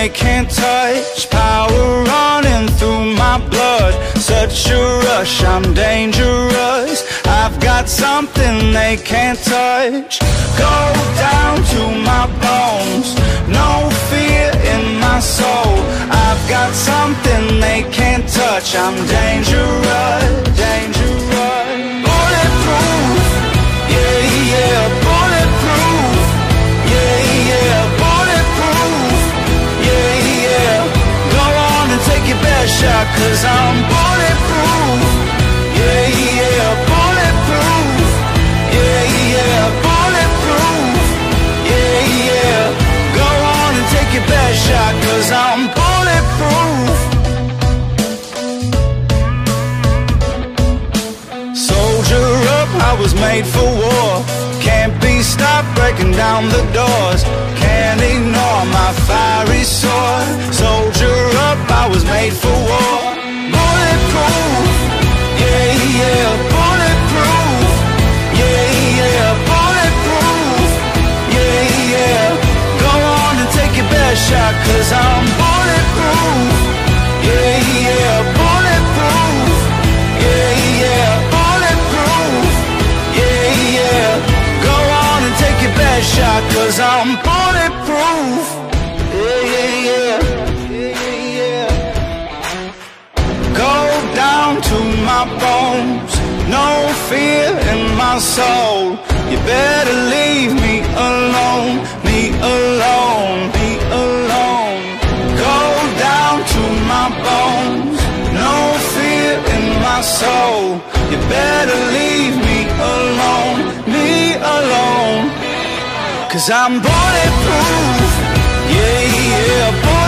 they can't touch. Power running through my blood, such a rush, I'm dangerous. I've got something they can't touch. Go down to my bones, no fear in my soul. I've got something they can't touch. I'm dangerous, dangerous. Bulletproof, yeah, yeah, bulletproof. Yeah, yeah, bulletproof. Yeah, yeah. Go on and take your best shot, 'cause I'm bulletproof. Yeah, yeah, bulletproof. Yeah, yeah, bulletproof. Yeah, yeah. Go on and take your best shot, 'cause I'm bulletproof. I was made for war, can't be stopped breaking down the doors, can't ignore my fiery sword. Soldier up, I was made for war. Bulletproof, yeah, yeah, bulletproof. Yeah, yeah, bulletproof. Yeah, yeah. Go on and take your best shot, 'cause I'm bulletproof. Yeah, yeah, bulletproof. Yeah, yeah. Shot, 'cause I'm bulletproof. Yeah, yeah, yeah, yeah, yeah. Go down to my bones, no fear in my soul. You better leave me alone, me alone, me alone. Go down to my bones, no fear in my soul. You better leave me alone, me alone. 'Cause I'm bulletproof, yeah, yeah, bulletproof.